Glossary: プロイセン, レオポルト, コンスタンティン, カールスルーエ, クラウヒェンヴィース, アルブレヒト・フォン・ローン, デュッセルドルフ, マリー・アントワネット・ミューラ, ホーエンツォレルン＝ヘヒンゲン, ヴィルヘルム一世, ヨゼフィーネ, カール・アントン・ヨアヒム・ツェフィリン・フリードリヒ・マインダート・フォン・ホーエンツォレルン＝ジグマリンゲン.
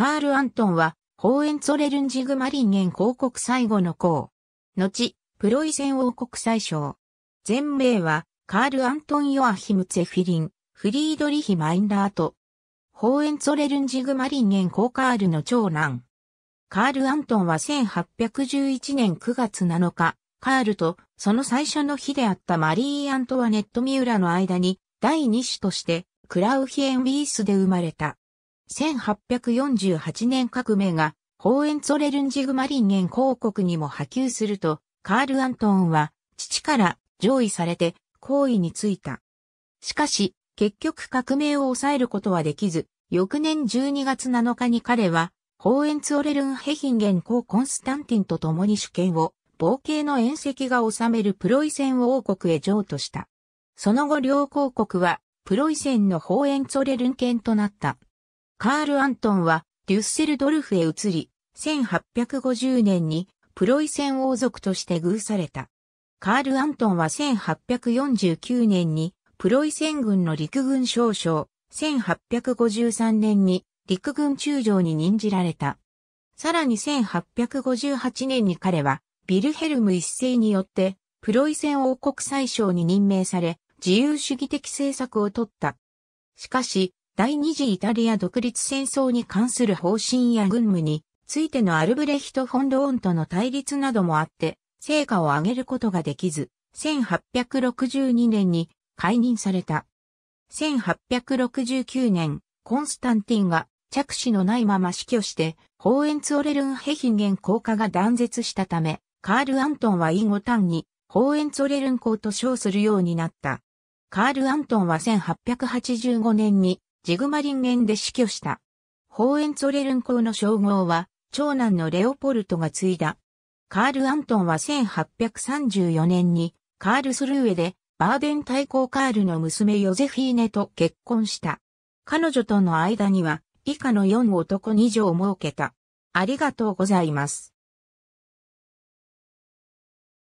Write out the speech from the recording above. カール・アントンは、ホーエンツォレルンジグマリンゲン公国最後の公。後、プロイセン王国宰相。前名は、カール・アントン・ヨアヒム・ツェフィリン、フリードリヒ・マインダート。ホーエンツォレルンジグマリンゲン公カールの長男。カール・アントンは1811年9月7日、カールとその最初の妃であったマリー・アントワネット・ミューラの間に第二子としてクラウヒエンビースで生まれた。1848年革命がホーエンツォレルンジグマリンゲン公国にも波及すると、カール・アントンは父から譲位されて皇位に就いた。しかし、結局革命を抑えることはできず、翌年12月7日に彼は、ホーエンツォレルンヘヒンゲン公コンスタンティンと共に主権を、傍系の遠戚が治めるプロイセン王国へ譲渡した。その後両公国は、プロイセンのホーエンツォレルン県となった。カール・アントンは、デュッセルドルフへ移り、1850年に、プロイセン王族として遇された。カール・アントンは1849年に、プロイセン軍の陸軍少将、1853年に、陸軍中将に任じられた。さらに1858年に彼は、ヴィルヘルム一世によって、プロイセン王国宰相に任命され、自由主義的政策をとった。しかし、第二次イタリア独立戦争に関する方針や軍務についてのアルブレヒト・フォン・ローンとの対立などもあって、成果を上げることができず、1862年に解任された。1869年、コンスタンティンが、着手のないまま死去して、ホーエンツォレルンヘヒンゲン公家が断絶したため、カール・アントンは以後単に、ホーエンツォレルン公と称するようになった。カール・アントンは1885年に、ジグマリンゲンで死去した。ホーエンツォレルン公の称号は、長男のレオポルトが継いだ。カール・アントンは1834年に、カールスルーエで、バーデン大公カールの娘ヨゼフィーネと結婚した。彼女との間には、以下の4男2女を設けた。ありがとうございます。